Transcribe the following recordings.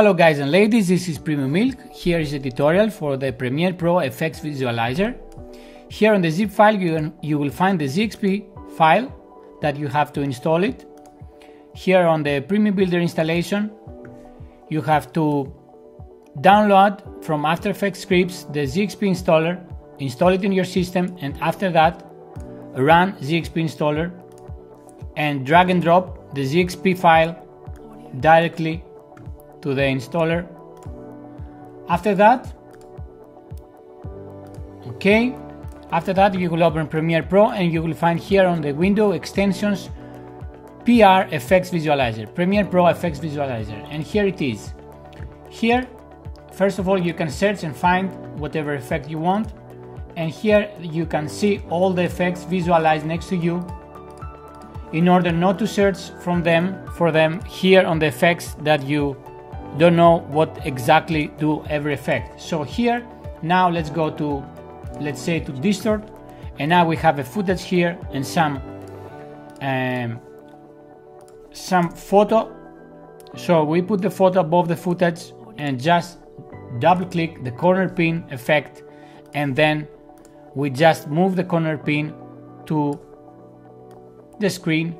Hello guys and ladies, this is Premium Milk. Here is a tutorial for the Premiere Pro Effects Visualizer. Here on the zip file you will find the ZXP file that you have to install it. Here on the PremiumBuilder installation you have to download from After Effects scripts the ZXP installer, install it in your system, and after that run ZXP installer and drag and drop the ZXP file directly to the installer. After that, you will open Premiere Pro and you will find here on the window extensions PR Effects Visualizer, Premiere Pro Effects Visualizer, and here it is. Here, first of all, you can search and find whatever effect you want, and here you can see all the effects visualized next to you. In order not to search for them here on the effects that you don't know what exactly do every effect. So here now let's go to, let's say, to distort, and now we have a footage here and some photo. So we put the photo above the footage and just double click the corner pin effect, and then we just move the corner pin to the screen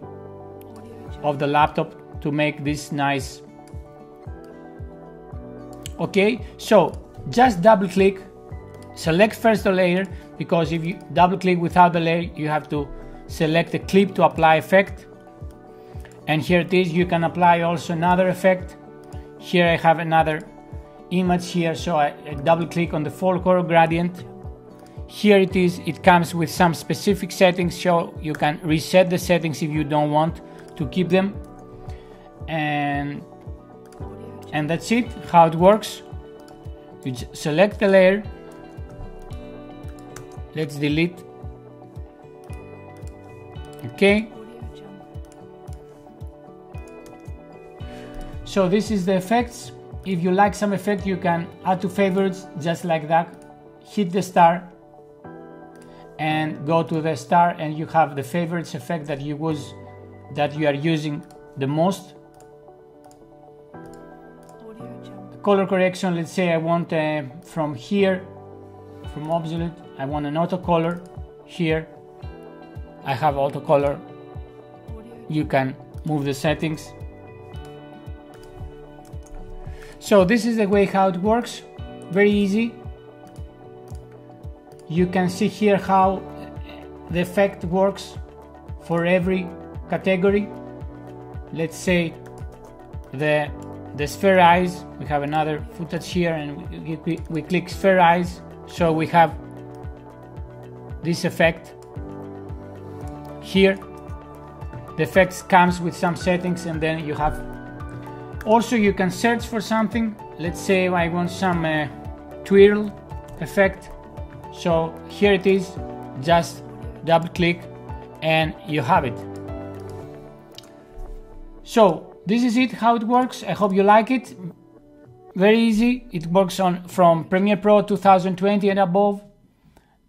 of the laptop to make this nice. Okay, so just double click, select first the layer, because if you double click without the layer you have to select the clip to apply effect, and here it is. You can apply also another effect. Here I have another image here, so I double click on the full color gradient. Here it is, it comes with some specific settings, so you can reset the settings if you don't want to keep them, and that's it, how it works. You select the layer, let's delete, okay. So this is the effects. If you like some effect you can add to favorites, just like that, hit the star and go to the star, and you have the favorites effect that you are using the most. Color correction, let's say I want from here, from absolute, I want an auto color. Here I have auto color. You can move the settings. So this is the way how it works, very easy. You can see here how the effect works for every category. Let's say the sphere eyes, we have another footage here, and we click sphere eyes, so we have this effect here. The effects comes with some settings, and then you have also, you can search for something. Let's say I want some twirl effect. So here it is, just double click and you have it. So this is it, how it works. I hope you like it, very easy. It works from Premiere Pro 2020 and above,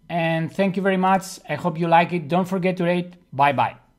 and thank you very much. I hope you like it. Don't forget to rate. Bye bye.